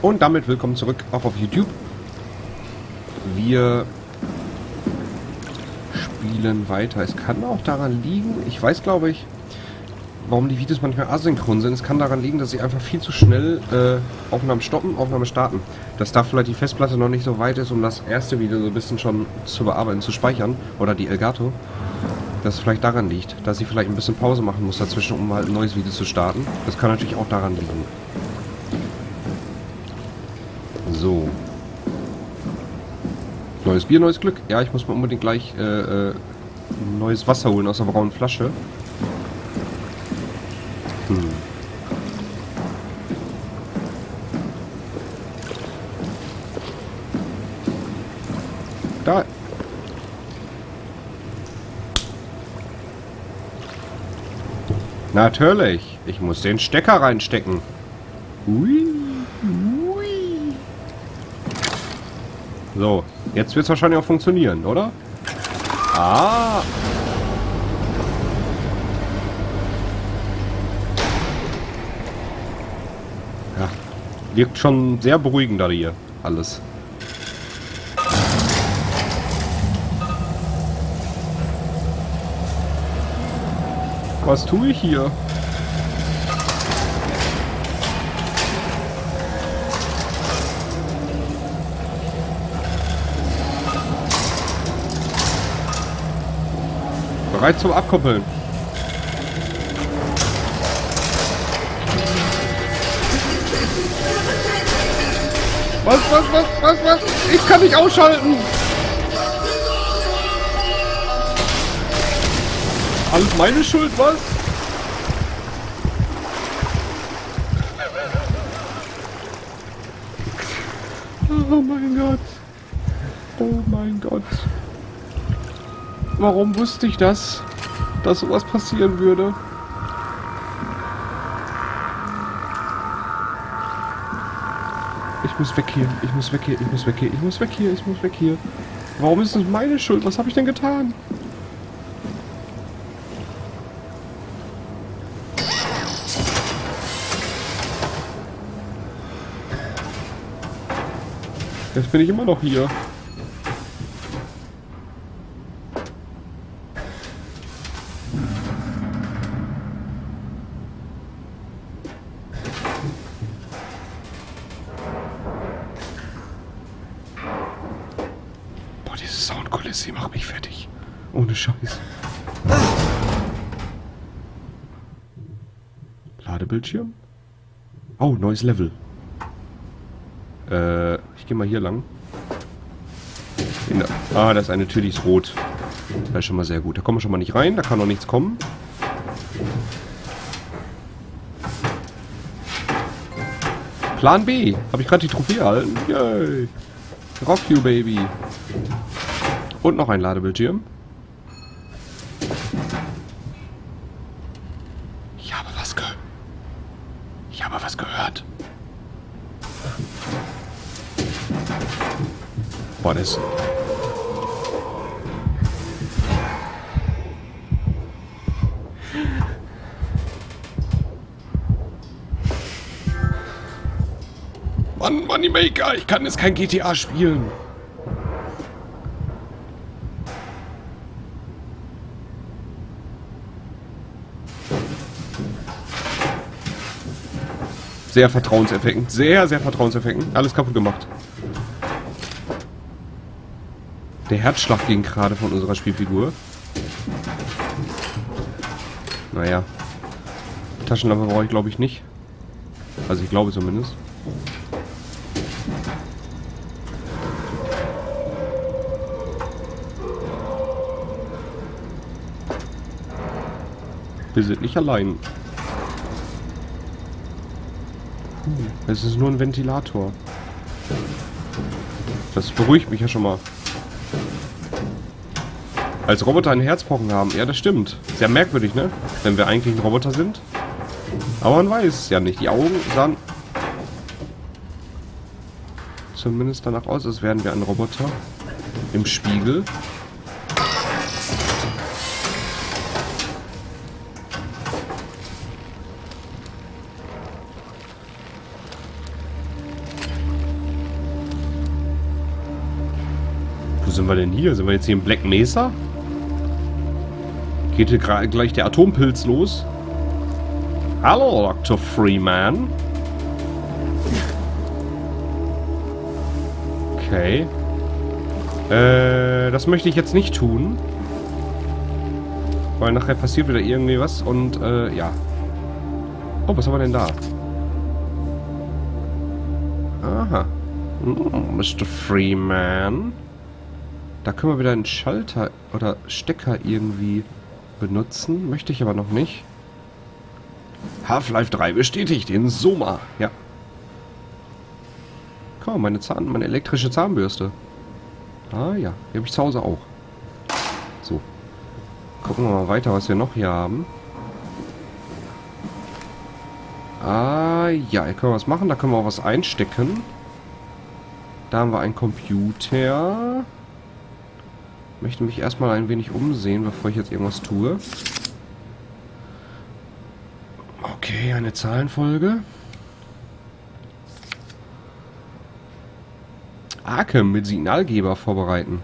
Und damit willkommen zurück, auch auf YouTube. Wir spielen weiter. Es kann auch daran liegen, ich weiß glaube ich, warum die Videos manchmal asynchron sind. Es kann daran liegen, dass sie einfach viel zu schnell Aufnahmen stoppen, Aufnahmen starten. Dass da vielleicht die Festplatte noch nicht so weit ist, um das erste Video so ein bisschen schon zu bearbeiten, zu speichern. Oder die Elgato. Dass es vielleicht daran liegt, dass sie vielleicht ein bisschen Pause machen muss dazwischen, um halt ein neues Video zu starten. Das kann natürlich auch daran liegen. So. Neues Bier, neues Glück. Ja, ich muss mir unbedingt gleich neues Wasser holen aus der braunen Flasche. Da. Natürlich. Ich muss den Stecker reinstecken. Ui. Ui. So. Jetzt wird es wahrscheinlich auch funktionieren, oder? Ah. Ja. Wirkt schon sehr beruhigend da hier. Alles. Was tue ich hier? Bereit zum Abkoppeln. Was? Ich kann nicht ausschalten. Alles meine Schuld, was? Oh mein Gott. Oh mein Gott. Warum wusste ich das? Dass sowas passieren würde? Ich muss weg hier. Ich muss weg hier. Ich muss weg hier. Ich muss weg hier. Ich muss weg hier. Warum ist das meine Schuld? Was habe ich denn getan? Jetzt bin ich immer noch hier. Boah, diese Soundkulisse, die macht mich fertig. Ohne Scheiß. Ladebildschirm? Oh, neues Level. Ich gehe mal hier lang. Ah, da ist eine Tür, die ist rot. Das ist schon mal sehr gut. Da kommen wir schon mal nicht rein, da kann noch nichts kommen. Plan B. Habe ich gerade die Trophäe erhalten? Yay. Rock you, Baby. Und noch ein Ladebildschirm. Ich habe was gehört. Boah, das. Mann, Moneymaker, ich kann jetzt kein GTA spielen. Sehr vertrauenserweckend. Sehr, sehr vertrauenserweckend. Alles kaputt gemacht. Der Herzschlag ging gerade von unserer Spielfigur. Naja. Taschenlampe brauche ich glaube ich nicht. Also ich glaube zumindest. Wir sind nicht allein. Es ist nur ein Ventilator. Das beruhigt mich ja schon mal. Als Roboter einen Herzpochen haben. Ja, das stimmt. Sehr merkwürdig, ne? Wenn wir eigentlich ein Roboter sind. Aber man weiß es ja nicht. Die Augen sahen zumindest danach aus, als wären wir ein Roboter. Im Spiegel. sind wir denn hier? Sind wir jetzt hier im Black Mesa? Geht hier gleich der Atompilz los? Hallo, Dr. Freeman. Okay. Das möchte ich jetzt nicht tun. Weil nachher passiert wieder irgendwie was und, ja. Oh, was haben wir denn da? Aha. Mr. Freeman. Da können wir wieder einen Schalter oder Stecker irgendwie benutzen. Möchte ich aber noch nicht. Half-Life 3 bestätigt in Soma. Ja. Komm, meine elektrische Zahnbürste. Ah ja, die habe ich zu Hause auch. So. Gucken wir mal weiter, was wir noch hier haben. Ah ja, hier können wir was machen. Da können wir auch was einstecken. Da haben wir einen Computer. Ich möchte mich erstmal ein wenig umsehen, bevor ich jetzt irgendwas tue. Okay, eine Zahlenfolge. Arche mit Signalgeber vorbereiten.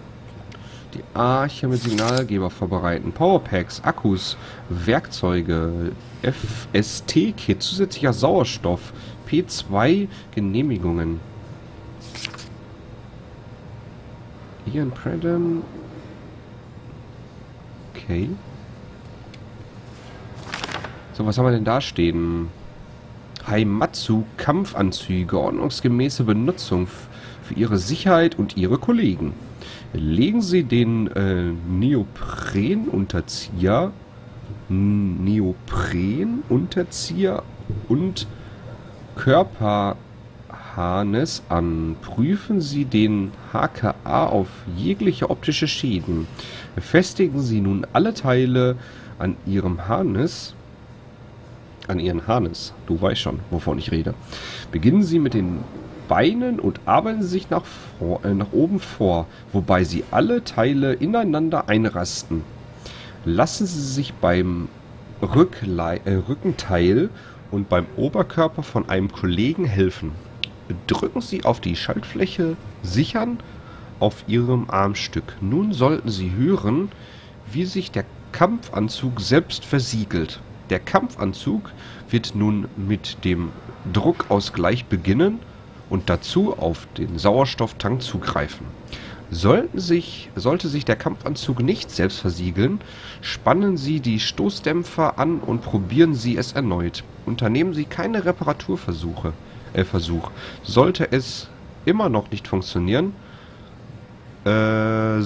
Die Arche mit Signalgeber vorbereiten. Powerpacks, Akkus, Werkzeuge, FST-Kit, zusätzlicher Sauerstoff, P2 Genehmigungen. Hier in Predam. Okay. So, was haben wir denn da stehen? Heimatsu Kampfanzüge, ordnungsgemäße Benutzung für ihre Sicherheit und ihre Kollegen. Legen Sie den Neoprenunterzieher und Körperharnes an. Prüfen Sie den HKA auf jegliche optische Schäden. Befestigen Sie nun alle Teile an Ihrem Harnes. An Ihren Harnes. Du weißt schon, wovon ich rede. Beginnen Sie mit den Beinen und arbeiten Sie sich nach oben vor, wobei Sie alle Teile ineinander einrasten. Lassen Sie sich beim Rückenteil und beim Oberkörper von einem Kollegen helfen. Drücken Sie auf die Schaltfläche Sichern auf Ihrem Armstück. Nun sollten Sie hören, wie sich der Kampfanzug selbst versiegelt. Der Kampfanzug wird nun mit dem Druckausgleich beginnen und dazu auf den Sauerstofftank zugreifen. Sollte sich der Kampfanzug nicht selbst versiegeln, spannen Sie die Stoßdämpfer an und probieren Sie es erneut. Unternehmen Sie keine Reparaturversuche. Sollte es immer noch nicht funktionieren, dann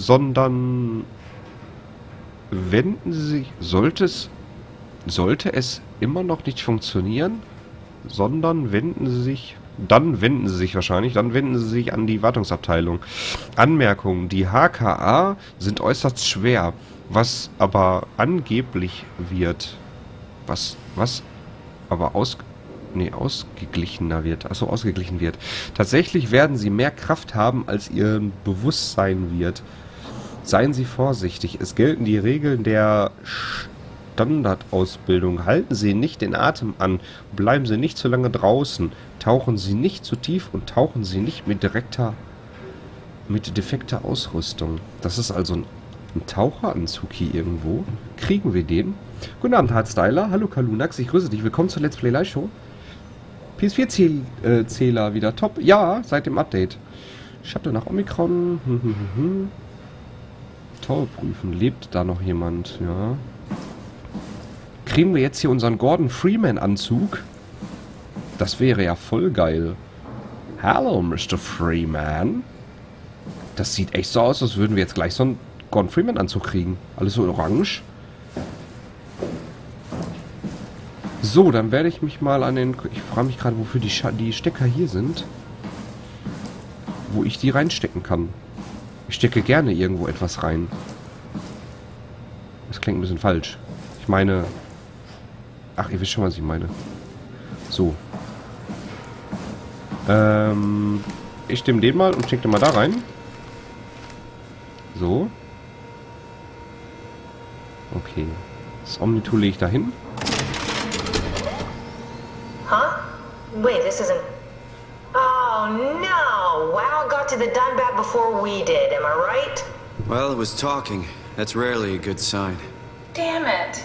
wenden Sie sich an die Wartungsabteilung. Anmerkung: Die HKA sind äußerst schwer, ausgeglichen wird. Tatsächlich werden Sie mehr Kraft haben, als Ihr Bewusstsein wird. Seien Sie vorsichtig. Es gelten die Regeln der Standardausbildung. Halten Sie nicht den Atem an, bleiben Sie nicht zu lange draußen, tauchen Sie nicht zu tief und tauchen Sie nicht mit defekter Ausrüstung. Das ist also ein Taucheranzug hier irgendwo. Kriegen wir den? Guten Abend, Hardstyler. Hallo, Kalunax. Ich grüße dich. Willkommen zur Let's Play Live Show. PS4-Zähler wieder top. Ja, seit dem Update. Shuttle nach Omikron. Toll prüfen. Lebt da noch jemand? Ja. Kriegen wir jetzt hier unseren Gordon Freeman-Anzug? Das wäre ja voll geil. Hallo, Mr. Freeman. Das sieht echt so aus, als würden wir jetzt gleich so einen Gordon Freeman-Anzug kriegen. Alles so orange. So, dann werde ich mich mal an den... Ich frage mich gerade, wofür die Stecker hier sind. Wo ich die reinstecken kann. Ich stecke gerne irgendwo etwas rein. Das klingt ein bisschen falsch. Ich meine... Ach, ihr wisst schon, was ich meine. So. Ich nehme den mal und stecke den mal da rein. So. Okay. Das Omnitool lege ich da hin. Huh? Wait, this isn't... Oh no! Wow got to the Dunbat before we did, am I right? Well, it was talking. That's rarely a good sign. Damn it.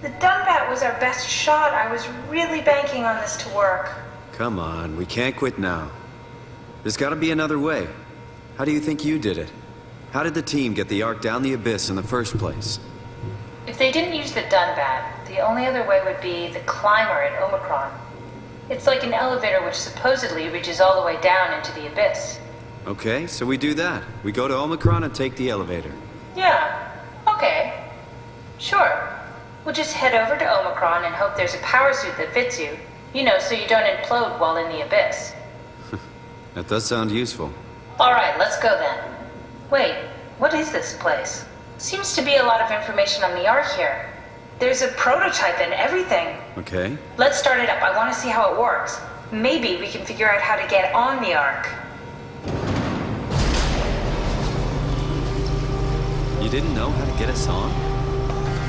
The Dunbat was our best shot. I was really banking on this to work. Come on, we can't quit now. There's gotta be another way. How do you think you did it? How did the team get the Ark down the abyss in the first place? If they didn't use the Dunbat, the only other way would be the climber at Omicron. It's like an elevator which supposedly reaches all the way down into the abyss. Okay, so we do that. We go to Omicron and take the elevator. Yeah, okay. Sure. We'll just head over to Omicron and hope there's a power suit that fits you. You know, so you don't implode while in the abyss. That does sound useful. All right, let's go then. Wait, what is this place? Seems to be a lot of information on the Ark here. There's a prototype and everything. Okay. Let's start it up. I want to see how it works. Maybe we can figure out how to get on the Ark. You didn't know how to get us on?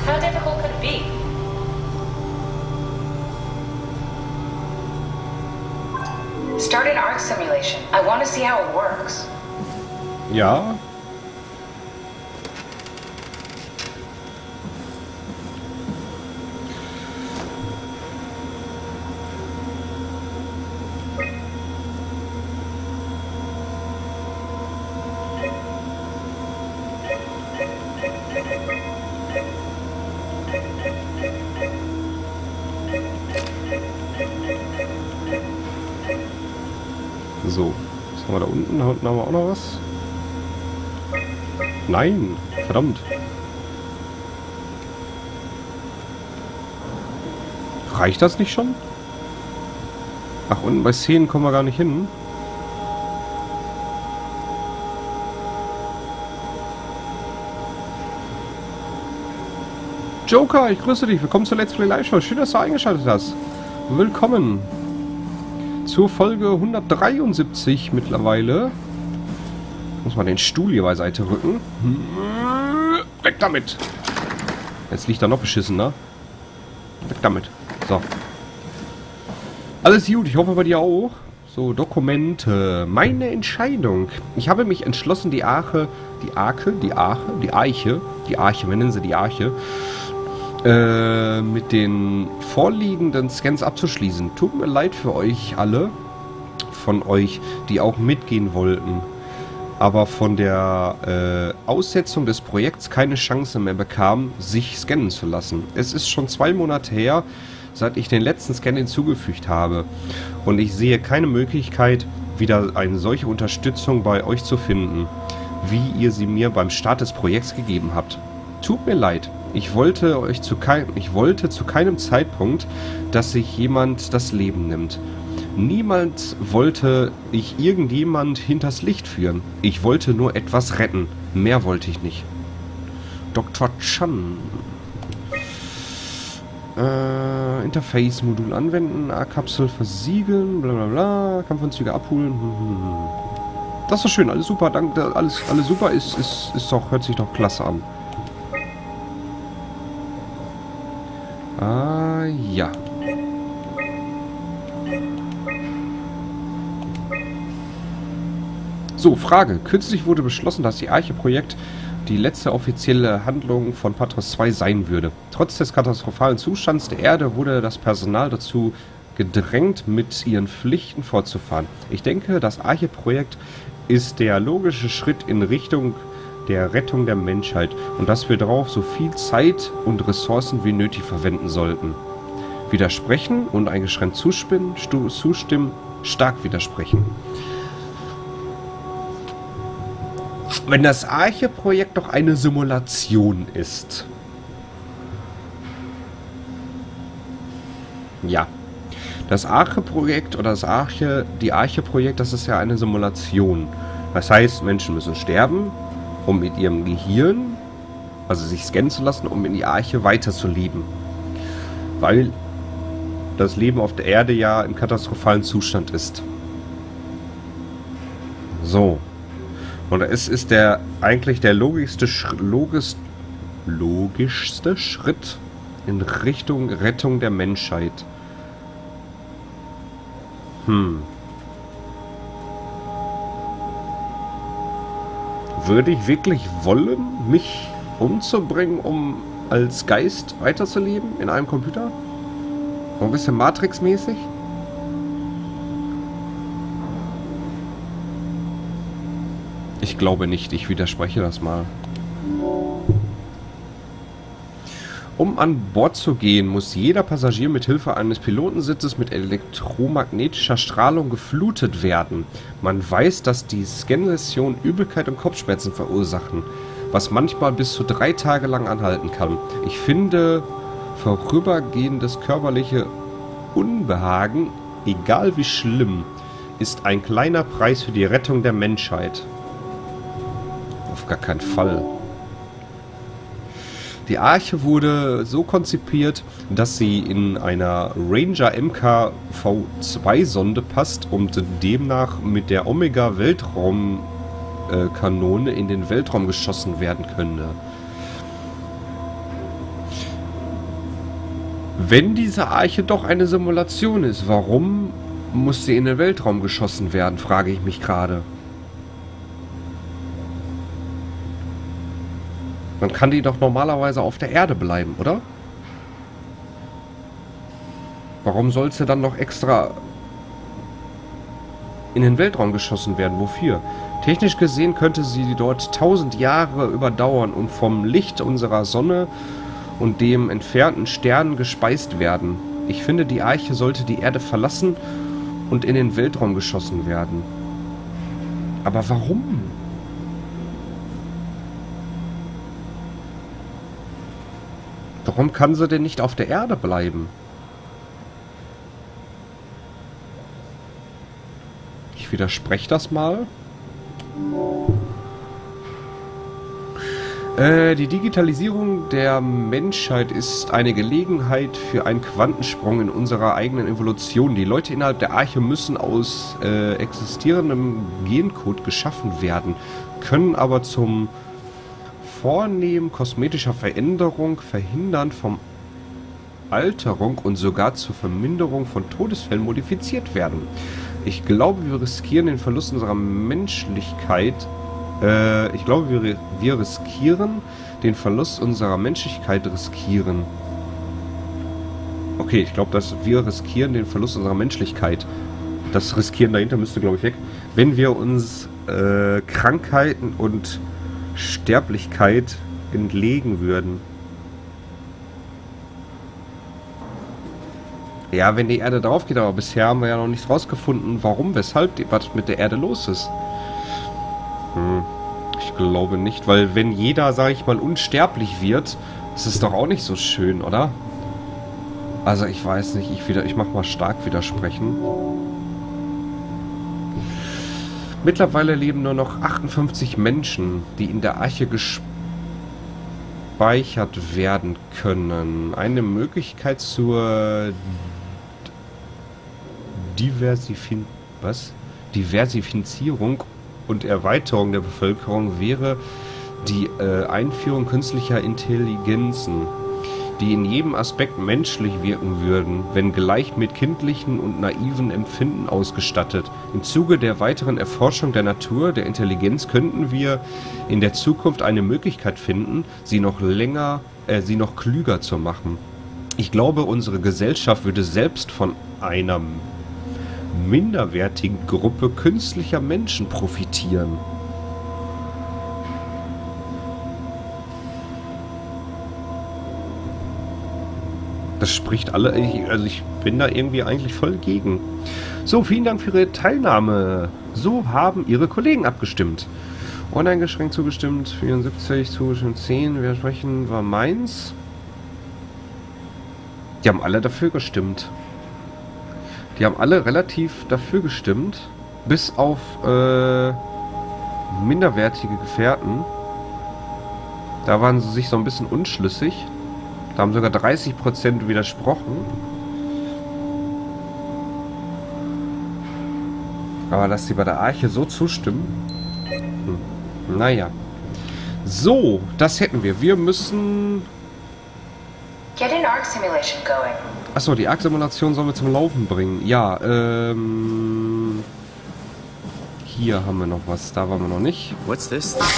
How difficult could it be? Start an Ark simulation. I want to see how it works. Ja. Da haben wir auch noch was? Nein, verdammt. Reicht das nicht schon? Ach, unten bei 10 kommen wir gar nicht hin. Joker, ich grüße dich. Willkommen zur Let's Play Live Show. Schön, dass du eingeschaltet hast. Willkommen zur Folge 173 mittlerweile. Muss man den Stuhl hier beiseite rücken. Weg damit! Jetzt liegt er noch beschissen, ne? Weg damit. So. Alles gut, ich hoffe bei dir auch. So, Dokumente. Meine Entscheidung. Ich habe mich entschlossen, die Arche, wir nennen sie die Arche, mit den vorliegenden Scans abzuschließen. Tut mir leid für euch alle, von euch, die auch mitgehen wollten. Aber von der Aussetzung des Projekts keine Chance mehr bekam, sich scannen zu lassen. Es ist schon 2 Monate her, seit ich den letzten Scan hinzugefügt habe. Und ich sehe keine Möglichkeit, wieder eine solche Unterstützung bei euch zu finden, wie ihr sie mir beim Start des Projekts gegeben habt. Tut mir leid. Ich wollte zu keinem Zeitpunkt, dass sich jemand das Leben nimmt. Niemals wollte ich irgendjemand hinters Licht führen. Ich wollte nur etwas retten. Mehr wollte ich nicht. Dr. Chan. Interface-Modul anwenden, A-Kapsel versiegeln, blablabla, Kampfanzüge abholen. Das ist doch schön, alles super, danke, alles super, hört sich doch klasse an. Ah, ja. So, Frage. Kürzlich wurde beschlossen, dass die Arche-Projekt die letzte offizielle Handlung von Patras II sein würde. Trotz des katastrophalen Zustands der Erde wurde das Personal dazu gedrängt, mit ihren Pflichten fortzufahren. Ich denke, das Arche-Projekt ist der logische Schritt in Richtung der Rettung der Menschheit und dass wir darauf so viel Zeit und Ressourcen wie nötig verwenden sollten. Widersprechen und eingeschränkt zustimmen, stark widersprechen. Wenn das Arche-Projekt doch eine Simulation ist. Ja. Das Arche-Projekt oder die Arche-Projekt, das ist ja eine Simulation. Das heißt, Menschen müssen sterben, um mit ihrem Gehirn, also sich scannen zu lassen, um in die Arche weiterzuleben. Weil das Leben auf der Erde ja im katastrophalen Zustand ist. So. Und es ist eigentlich der logischste Schritt in Richtung Rettung der Menschheit. Würde ich wirklich wollen, mich umzubringen, um als Geist weiterzuleben in einem Computer? So ein bisschen Matrix-mäßig? Ich glaube nicht, ich widerspreche das mal. Um an Bord zu gehen, muss jeder Passagier mit Hilfe eines Pilotensitzes mit elektromagnetischer Strahlung geflutet werden. Man weiß, dass die Scanlessionen Übelkeit und Kopfschmerzen verursachen, was manchmal bis zu 3 Tage lang anhalten kann. Ich finde vorübergehendes körperliche Unbehagen, egal wie schlimm, ist ein kleiner Preis für die Rettung der Menschheit. Auf gar keinen Fall. Die Arche wurde so konzipiert, dass sie in einer Ranger MKV-2-Sonde passt und demnach mit der Omega-Weltraumkanone in den Weltraum geschossen werden könnte. Wenn diese Arche doch eine Simulation ist, warum muss sie in den Weltraum geschossen werden, frage ich mich gerade. Dann kann die doch normalerweise auf der Erde bleiben, oder? Warum soll sie dann noch extra in den Weltraum geschossen werden? Wofür? Technisch gesehen könnte sie dort 1000 Jahre überdauern und vom Licht unserer Sonne und dem entfernten Stern gespeist werden. Ich finde, die Arche sollte die Erde verlassen und in den Weltraum geschossen werden. Aber warum? Warum kann sie denn nicht auf der Erde bleiben? Ich widerspreche das mal. Die Digitalisierung der Menschheit ist eine Gelegenheit für einen Quantensprung in unserer eigenen Evolution. Die Leute innerhalb der Arche müssen aus existierendem Gencode geschaffen werden, können aber zum Vornehmen kosmetischer Veränderung, Verhindern von Alterung und sogar zur Verminderung von Todesfällen modifiziert werden. Ich glaube, wir riskieren den Verlust unserer Menschlichkeit. Das Riskieren dahinter müsste, glaube ich, weg. Wenn wir uns Krankheiten und Sterblichkeit entlegen würden. Ja, wenn die Erde drauf geht, aber bisher haben wir ja noch nichts rausgefunden, warum, weshalb, was mit der Erde los ist. Ich glaube nicht, weil wenn jeder, sag ich mal, unsterblich wird, ist es doch auch nicht so schön, oder? Also ich weiß nicht, ich mach mal stark widersprechen. Mittlerweile leben nur noch 58 Menschen, die in der Arche gespeichert werden können. Eine Möglichkeit zur Diversifizierung und Erweiterung der Bevölkerung wäre die Einführung künstlicher Intelligenzen, die in jedem Aspekt menschlich wirken würden, wenngleich mit kindlichen und naiven Empfinden ausgestattet. Im Zuge der weiteren Erforschung der Natur, der Intelligenz, könnten wir in der Zukunft eine Möglichkeit finden, sie noch klüger zu machen. Ich glaube, unsere Gesellschaft würde selbst von einer minderwertigen Gruppe künstlicher Menschen profitieren. Das spricht alle, also ich bin da irgendwie eigentlich voll gegen. So, vielen Dank für Ihre Teilnahme. So haben Ihre Kollegen abgestimmt. Uneingeschränkt zugestimmt, 74, zugestimmt 10, Widersprechen war meins. Die haben alle dafür gestimmt. Die haben alle relativ dafür gestimmt, bis auf minderwertige Gefährten. Da waren sie sich so ein bisschen unschlüssig. Da haben sogar 30% widersprochen. Aber dass sie bei der Arche so zustimmen... Naja. So, das hätten wir. Wir müssen... Achso, die Arc-Simulation sollen wir zum Laufen bringen. Ja, Hier haben wir noch was, da waren wir noch nicht. What's this? That's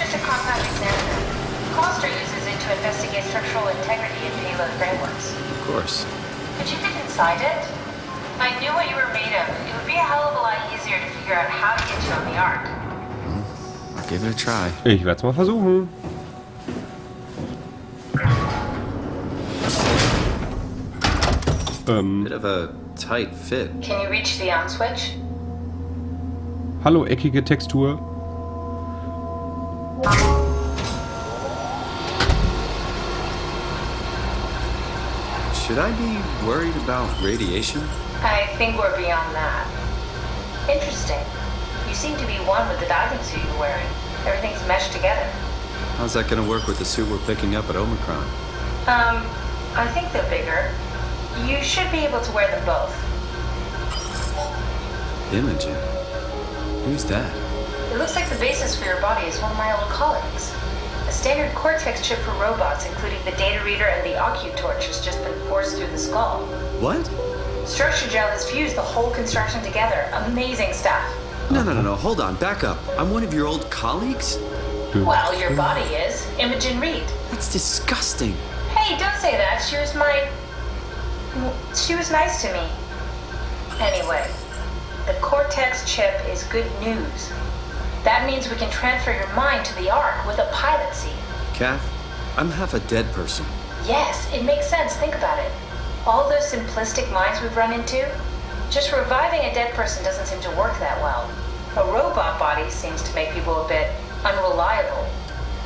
just a compound examiner. Coster uses it to investigate structural integrity in payload frameworks. Of course. Could you get inside it? If I knew what you were made of, it would be a hell of a lot easier to figure out how to get you on the arc. I'll give it a try. Ich werde es mal versuchen. Bit of a tight fit. Can you reach the on switch? Hallo, eckige Textur. Should I be worried about radiation? I think we're beyond that. Interesting. You seem to be one with the diving suit you're wearing. Everything's meshed together. How's that going to work with the suit we're picking up at Omicron? I think they're bigger. You should be able to wear them both. Imogen? Who's that? It looks like the basis for your body is one of my old colleagues. A standard Cortex chip for robots, including the Data Reader and the OccuTorch, has just been forced through the skull. What? Structure gel has fused the whole construction together. Amazing stuff. No, hold on, back up. I'm one of your old colleagues? Well, your body is. Imogen Reed. That's disgusting. Hey, don't say that. She was my... She was nice to me. Anyway, the Cortex chip is good news. That means we can transfer your mind to the Ark with a pilot seat. Kath, I'm half a dead person. Yes, it makes sense. Think about it. All those simplistic minds we've run into, just reviving a dead person doesn't seem to work that well. A robot body seems to make people a bit unreliable.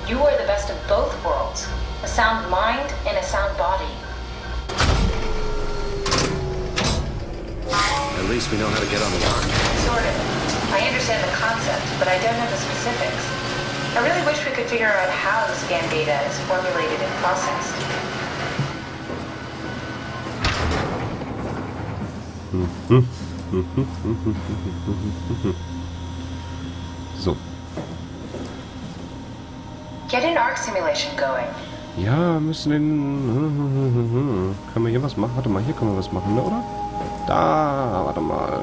You are the best of both worlds, a sound mind and a sound body. At least we know how to get on the arm. Sort of. I understand the concept, but I don't know the specifics. I really wish we could figure out how the scan data is formulated and processed. So. Get an arc simulation going. Ja, müssen den... Können wir hier was machen? Warte mal, hier können wir was machen, ne, oder? Da, warte mal.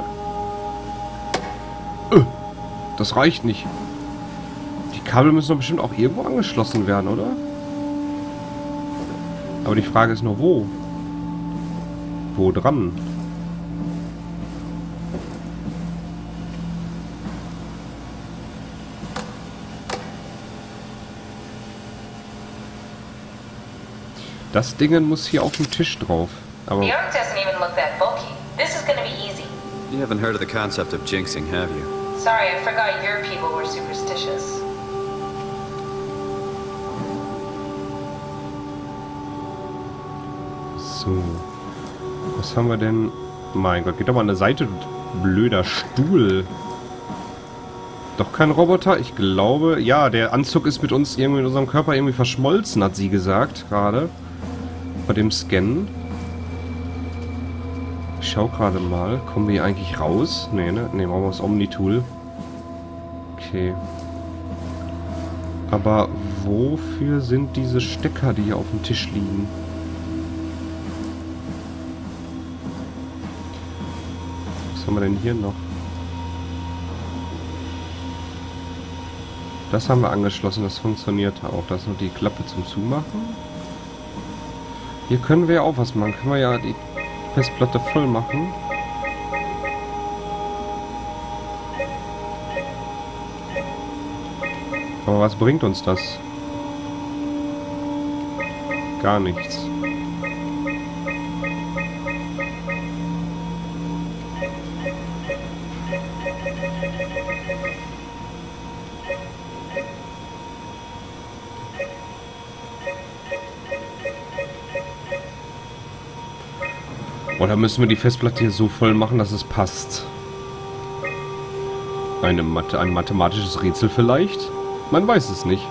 Das reicht nicht. Die Kabel müssen doch bestimmt auch irgendwo angeschlossen werden, oder? Aber die Frage ist nur, wo? Wo dran? Das Ding muss hier auf dem Tisch drauf. Aber this is going to be easy. You haven't heard of the concept of jinxing, have you? Sorry, I forgot your people were superstitious. So. Was haben wir denn? Mein Gott, geht doch mal an der Seite, du blöder Stuhl. Doch kein Roboter, ich glaube. Ja, der Anzug ist mit uns irgendwie, mit unserem Körper irgendwie verschmolzen, hat sie gesagt, gerade. Bei dem Scannen. Ich schau gerade mal. Kommen wir hier eigentlich raus? Nee, ne? Nee, brauchen wir das Omni-Tool. Okay. Aber wofür sind diese Stecker, die hier auf dem Tisch liegen? Was haben wir denn hier noch? Das haben wir angeschlossen, das funktioniert auch. Das ist nur die Klappe zum Zumachen. Hier können wir ja auch was machen. Können wir ja die Festplatte voll machen. Aber was bringt uns das? Gar nichts. Oder müssen wir die Festplatte hier so voll machen, dass es passt? Ein mathematisches Rätsel vielleicht? Man weiß es nicht.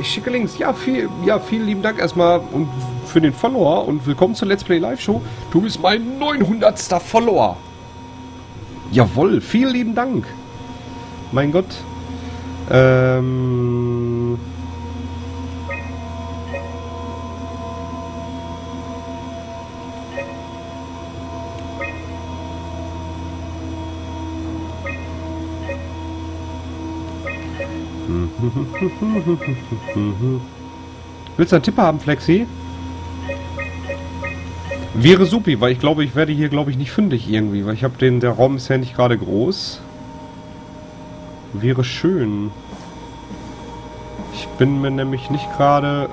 Ich schicke Links. Ja, vielen lieben Dank erstmal und für den Follower und willkommen zur Let's Play Live Show. Du bist mein 900. Follower. Jawohl, vielen lieben Dank. Mein Gott. Willst du einen Tipp haben, Flexi? Wäre supi, weil ich glaube, ich werde hier, nicht fündig irgendwie, weil ich habe den, der Raum ist ja nicht gerade groß. Wäre schön. Ich bin mir nämlich nicht gerade...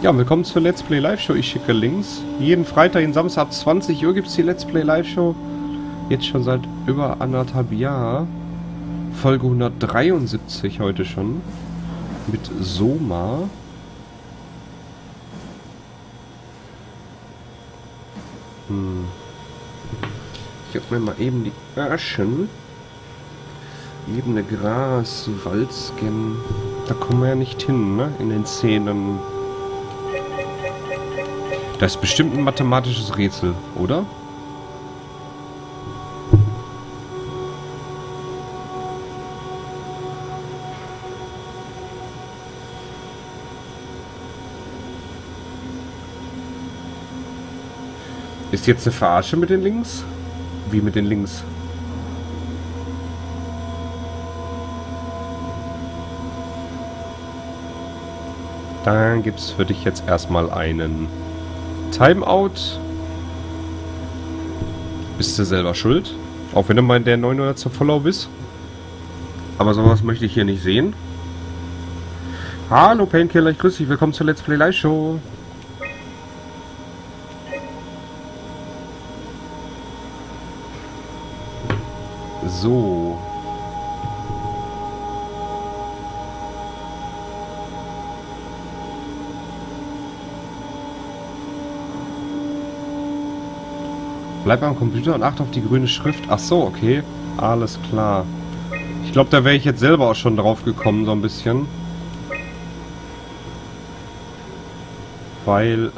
Ja, willkommen zur Let's Play Live Show. Ich schicke Links. Jeden Freitag, jeden Samstag ab 20 Uhr gibt es die Let's Play Live Show. Jetzt schon seit über 1,5 Jahren. Folge 173 heute schon. Mit Soma. Ich hab mir mal eben die Aschen. Ebene Gras, Waldscan. Da kommen wir ja nicht hin, ne? In den Szenen. Das ist bestimmt ein mathematisches Rätsel, oder? Ist jetzt eine Verarsche mit den Links? Wie mit den Links? Dann gibt's für dich jetzt erstmal einen Timeout. Bist du selber schuld? Auch wenn du mal der 900. Follower bist. Aber sowas möchte ich hier nicht sehen. Hallo Painkiller, ich grüße dich. Willkommen zur Let's Play Live Show. So. Bleib am Computer und achte auf die grüne Schrift. Ach so, okay. Alles klar. Ich glaube, da wäre ich jetzt selber auch schon drauf gekommen, so ein bisschen. Weil,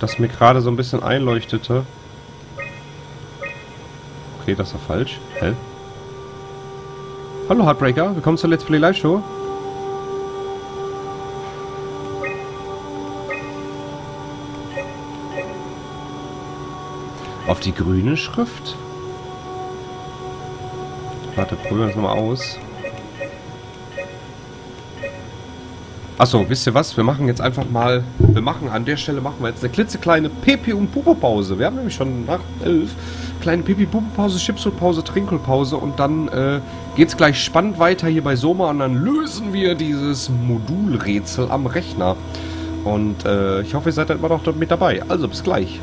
das mir gerade so ein bisschen einleuchtete. Okay, das war falsch. Hä? Hallo Heartbreaker, willkommen zur Let's Play Live Show. Auf die grüne Schrift? Warte, probieren wir das nochmal aus. Achso, wisst ihr was? Wir machen jetzt einfach mal... Wir machen an der Stelle jetzt eine klitzekleine Pipi- und Pupo-Pause. Wir haben nämlich schon nach 11 kleine Pipi-Pupo-Pause, Chipsul-Pause, Trinkel-Pause und dann geht's gleich spannend weiter hier bei Soma und dann lösen wir dieses Modulrätsel am Rechner. Und ich hoffe, ihr seid dann immer noch mit dabei. Also, bis gleich.